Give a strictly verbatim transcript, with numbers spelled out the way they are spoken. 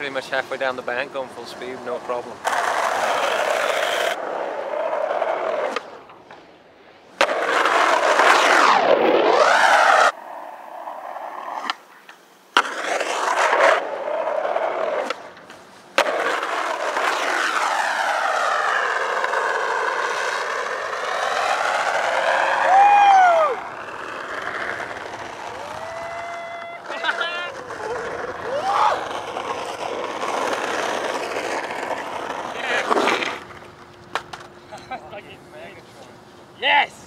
pretty much halfway down the bank going full speed, no problem. Yes!